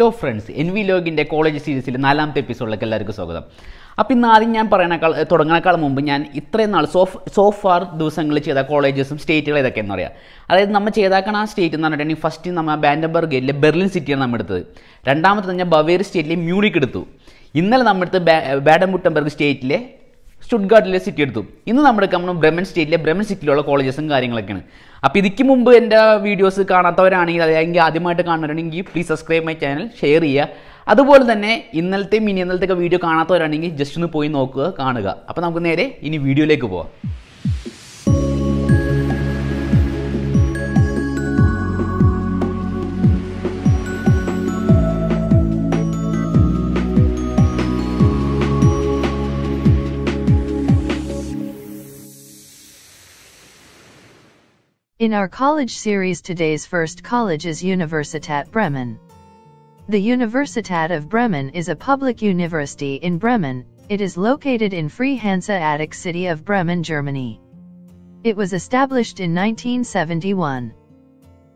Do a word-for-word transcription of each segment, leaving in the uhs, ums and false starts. Hello friends, N V-Log in the college series in the fourth episode. Now, I will tell you so far the colleges and states. That is, we have done state in first in Brandenburg, Berlin City. We have done Bavaria State in Munich. We have done Baden-Württemberg State Stuttgart city. This is the Bremen State and Bremen City colleges. If you have videos, please subscribe my channel, share it. That's why you can see video just to see the video. In our college series, today's first college is Universität Bremen. The Universität of Bremen is a public university in Bremen. It is located in Free Hanseatic city of Bremen, Germany. It was established in nineteen seventy-one.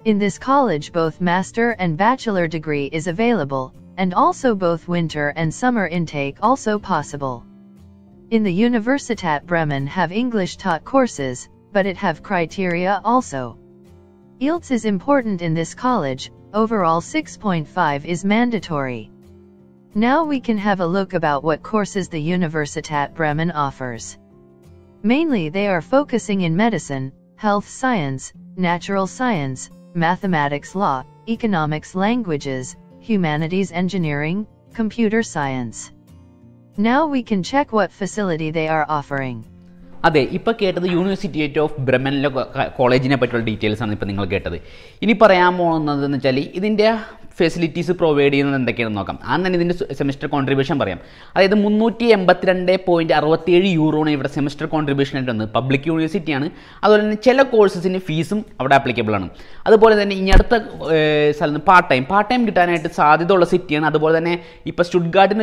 In this college both master and bachelor degree is available, and also both winter and summer intake also possible. In the Universität Bremen have English taught courses, but it have criteria also. I E L T S is important in this college, overall six point five is mandatory. Now we can have a look about what courses the Universität Bremen offers. Mainly they are focusing in medicine, health science, natural science, mathematics, law, economics, languages, humanities, engineering, computer science. Now we can check what facility they are offering. That is, now we have the University of Bremen College details. Now, we have facilities provided and the semester contribution. That is, three eighty-two point six seven euro semester contribution. Public university. That is, the courses in fees are applicable. That is, part-time. Part-time is a city. That is, Stuttgart is a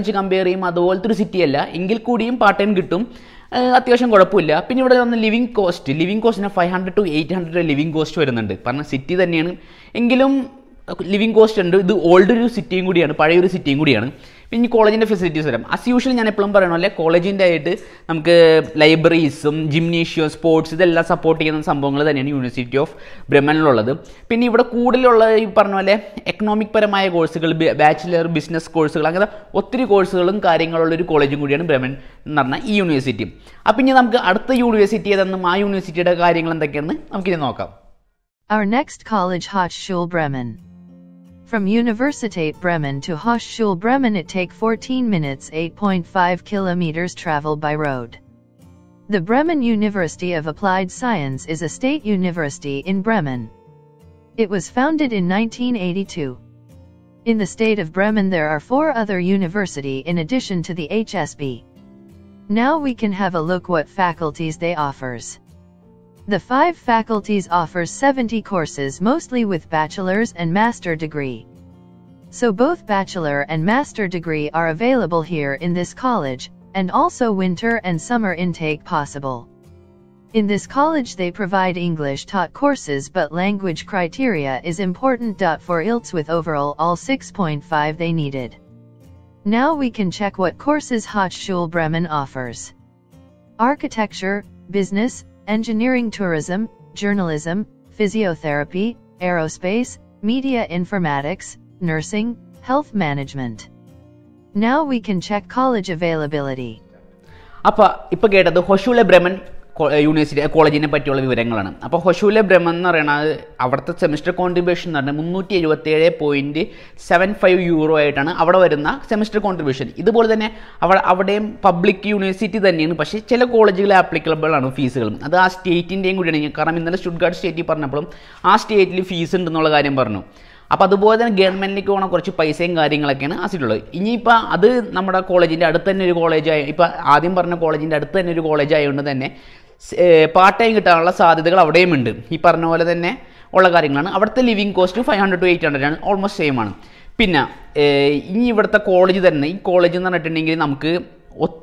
city. That is, part-time. Uh, athyasham kodapilla pinne ivade vanna living cost living cost ina five hundred to eight hundred living cost varunundu parna city thaniyanu engilum living cost undu idu old oru city um kudiyanu palaye oru city um kudiyanu pinne college inde facilities varam as usual njan eppalum parayanalle college inde ayittu namukku libraries um gymnasium sports idella support cheyyana sambhavangal thaniyanu University of Bremen ullathu pinne ivade koodulla ee parayanalle economic paramaya courses bachelor business courses angana ottiri courses um karyangalulla oru college um kudiyanu Bremen enna ee university appo inne namukku adutha university edannu aa university ide karyangal endakkennu namukku ine nokam. Our next college, Hochschule Bremen. From Universität Bremen to Hochschule Bremen it take fourteen minutes, eight point five kilometers travel by road. The Bremen University of Applied Science is a state university in Bremen. It was founded in nineteen eighty-two. In the state of Bremen there are four other universities in addition to the H S B. Now we can have a look what faculties they offers. The five faculties offers seventy courses, mostly with bachelor's and master degree. So both bachelor and master degree are available here in this college, and also winter and summer intake possible. In this college they provide English taught courses, but language criteria is important. For I E L T S with overall all six point five they needed. Now we can check what courses Hochschule Bremen offers. Architecture, business, engineering, tourism, journalism, physiotherapy, aerospace, media, informatics, nursing, health management. Now we can check college availability. Now we can check Hochschule Bremen University College. Hochschule Bremen is semester contribution three seventy-seven point seven five euro. That is semester contribution. This is public university, but some colleges are applicable fees. That is state in the Stuttgart state. That state fees. Now, we have to get a lot of money from the government. Now, we have to get college. We have to get part-time. We have to living cost five hundred to eight hundred, almost same. Now, we have to college. We have to college. We have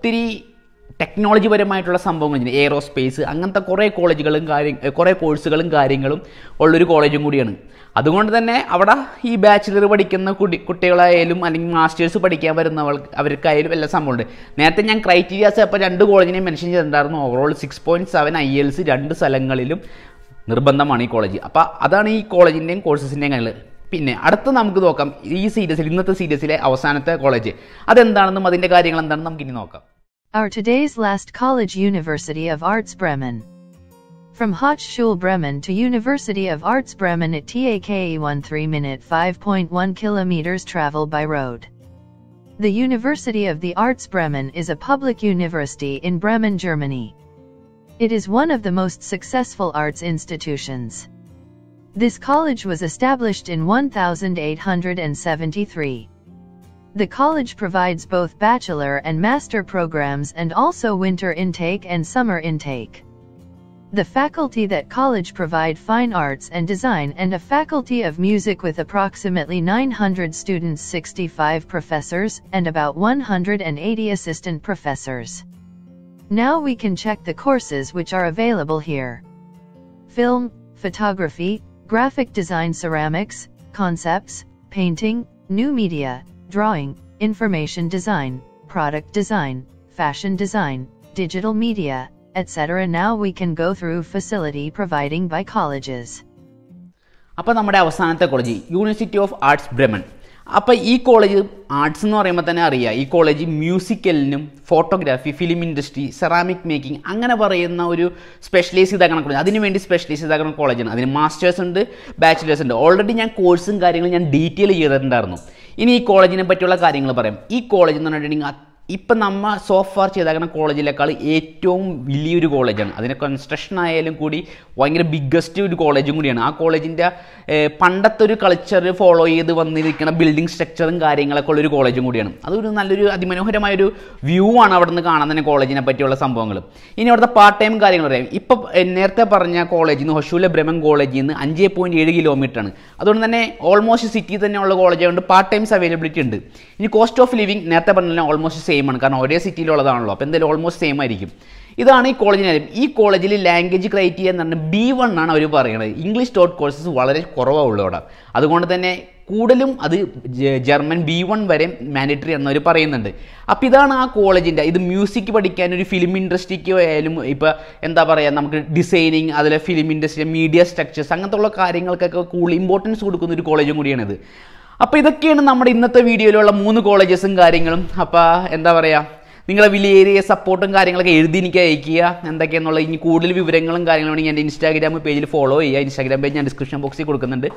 to Technology very might or some aerospace, Anganta Korea College Korea courses and Garingalum, already college Mudian. Adagunda than Avada, he bachelor but he can could tell elum and masters super caver some old. Nathan and criteria separate and do college mentioned overall six point seven I E L C and Salangalum Nurbanda Money College. Apa Adani College in courses in Angle. Pinne, Arthur Namkudokam, E. C. the Silina C D C, Avasanata College. Adan Dana Madinda Garing and Danam Ginoka. Our today's last college, University of Arts Bremen. From Hochschule Bremen to University of Arts Bremen at T A K E one three minute five point one kilometers travel by road. The University of the Arts Bremen is a public university in Bremen, Germany. It is one of the most successful arts institutions. This college was established in one thousand eight hundred seventy-three. The college provides both bachelor and master programs and also winter intake and summer intake. The faculty that college provide fine arts and design and a faculty of music with approximately nine hundred students, sixty-five professors, and about one hundred eighty assistant professors. Now we can check the courses which are available here. Film, photography, graphic design, ceramics, concepts, painting, new media, drawing, information design, product design, fashion design, digital media, et cetera. Now we can go through facility providing by colleges. Appa nammade avasanathe college University of Arts Bremen. Appa ee college arts nu parayumba thane ariya ee college musical num photography film industry ceramic making angane parayna oru specialize idakana college adinu vendi specialize idakana college aanu adinu masters undu bachelors undu already njan course um karyangal njan detail cheyidattundarnu ini ee college ne pattiyulla karyangal parayam ee college nu parayunga ഇപ്പം നമ്മൾ so far ചെയ്തേക്കുന്ന കോളേജിലേക്കാൾ ഏറ്റവും വലിയൊരു കോളേജാണ്. അതിന്റെ construction ആയാലും കൂടി വളരെ ബിഗ്ഗസ്റ്റ് ഒരു കോളേജും കൂടിയാണ്. ആ കോളേജിന്റെ പണ്ടത്തെ ഒരു കൾച്ചർ ഫോളോ ചെയ്തു വന്നിരിക്കുന്ന ബിൽഡിംഗ് സ്ട്രക്ചറും കാര്യങ്ങളൊക്കെ ഉള്ള ഒരു കോളേജും കൂടിയാണ്. അതൊരു നല്ലൊരു അതിമനോഹരമായ ഒരു വ്യൂ ആണ് അവിടുന്ന് കാണാൻ തന്നെ കോളേജിനെ പറ്റിയുള്ള സംഭവങ്ങൾ. ഇനി അവിടുത്തെ പാർട്ട് ടൈം കാര്യങ്ങൾ പറയാം. ഇപ്പം നേരത്തെ പറഞ്ഞ കോളേജിൽ നിന്ന് ഹോഷൂലെ ബ്രെമൻ കോളേജിൽ നിന്ന് അഞ്ച് പോയിന്റ് ഏഴ് കിലോമീറ്റർ ആണ്. അതുകൊണ്ട് തന്നെ ഓൾമോസ്റ്റ് സിറ്റി തന്നെയുള്ള കോളേജായതുകൊണ്ട് പാർട്ട് ടൈംസ് അവൈലബിലിറ്റി ഉണ്ട്. ഇനി കോസ്റ്റ് ഓഫ് ലിവിംഗ് നേരത്തെ പറഞ്ഞ ഓൾമോസ്റ്റ് സെയിം ആണ്. കാരണം ഒരേ സിറ്റിയിലുള്ളതാണല്ലോ. അപ്പം എന്തായാലും ഓൾമോസ്റ്റ് സെയിം ആയിരിക്കും. ഇതാണ് ഈ കോളേജിന് കാര്യം. ഈ കോളേജിൽ ലാംഗ്വേജ് ക്രൈറ്റീരിയ എന്ന് പറഞ്ഞാൽ ബി വൺ ആണ് അവർ പറയുന്നത്. ഇംഗ്ലീഷ് ഡോട്ട് കോഴ്സസ് വളരെ കുറവാണുള്ളൂ അവിടെ. അതുകൊണ്ട് തന്നെ കൂടുതലും അത് ജർമ്മൻ ബി വൺ വരെ മാൻഡേറ്ററി എന്നവർ പറയുന്നുണ്ട്. അപ്പോൾ ഇതാണ് ആ കോളേജിൻ്റെ. ഇത് മ്യൂസിക് പഠിക്കാൻ ഒരു ഫിലിം ഇൻഡസ്ട്രിക്ക് ആയാലും ഇപ്പോൾ എന്താ പറയുക നമുക്ക് ഡിസൈനിങ് അതിലെ ഫിലിം ഇൻഡസ്ട്രി മീഡിയ സ്ട്രക്ചേഴ്സ് അങ്ങനത്തെ ഉള്ള കാര്യങ്ങൾക്കൊക്കെ കൂടുതൽ ഇമ്പോർട്ടൻസ് കൊടുക്കുന്ന ഒരു കോളേജും കൂടിയാണിത്. അപ്പോൾ ഇതൊക്കെയാണ് നമ്മുടെ ഇന്നത്തെ വീഡിയോയിലുള്ള മൂന്ന് കോളേജസും കാര്യങ്ങളും. അപ്പോൾ എന്താ പറയുക നിങ്ങളെ വിലയേറിയ സപ്പോർട്ടും കാര്യങ്ങളൊക്കെ എഴുതി എനിക്ക് അയക്കുക. എന്തൊക്കെയാണെന്നുള്ള ഇനി കൂടുതൽ വിവരങ്ങളും കാര്യങ്ങളുണ്ടെങ്കിൽ എൻ്റെ ഇൻസ്റ്റാഗ്രാം പേജിൽ ഫോളോ ചെയ്യുക. ഇൻസ്റ്റാഗ്രാം പേജ് ഞാൻ ഡിസ്ക്രിപ്ഷൻ ബോക്സിൽ കൊടുക്കുന്നുണ്ട്.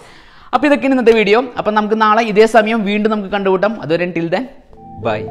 അപ്പോൾ ഇതൊക്കെയാണ് ഇന്നത്തെ വീഡിയോ. അപ്പോൾ നമുക്ക് നാളെ ഇതേ സമയം വീണ്ടും നമുക്ക് കണ്ടുമുട്ടാം. അതുവരെ ടിൽ ദെൻ ബൈ.